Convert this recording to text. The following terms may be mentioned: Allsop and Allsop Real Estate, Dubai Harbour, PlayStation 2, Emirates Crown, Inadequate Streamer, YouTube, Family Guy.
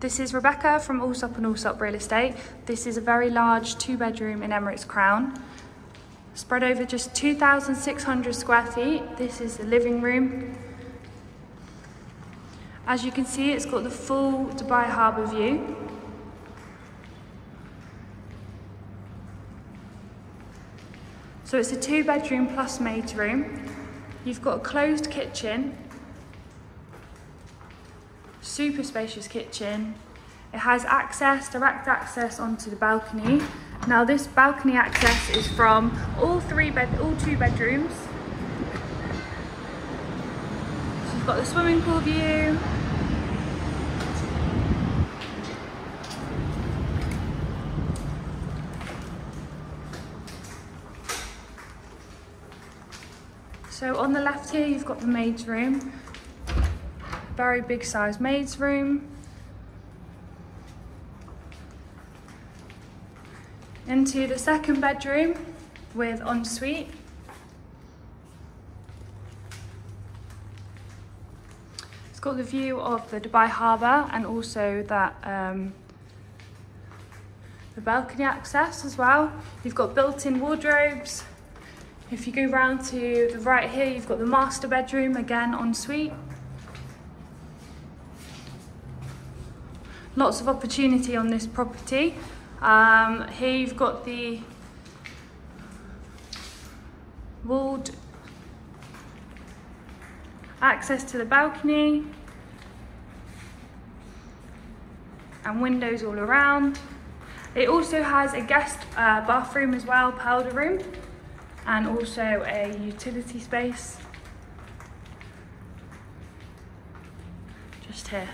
This is Rebecca from Allsop and Allsop Real Estate. This is a very large 2-bedroom in Emirates Crown. Spread over just 2,600 square feet. This is the living room. As you can see, it's got the full Dubai Harbour view. So it's a 2-bedroom plus maid room. You've got a closed kitchen. Super spacious kitchen. It has access, direct access onto the balcony. Now this balcony access is from all two bedrooms. So you've got the swimming pool view. So on the left here you've got the maid's room. Very big size maid's room. Into the second bedroom with ensuite. It's got the view of the Dubai Harbour and also that the balcony access as well. You've got built-in wardrobes. If you go round to the right here, you've got the master bedroom, again ensuite. Lots of opportunity on this property. Here you've got the walled access to the balcony and windows all around. It also has a guest bathroom as well, powder room, and also a utility space just here.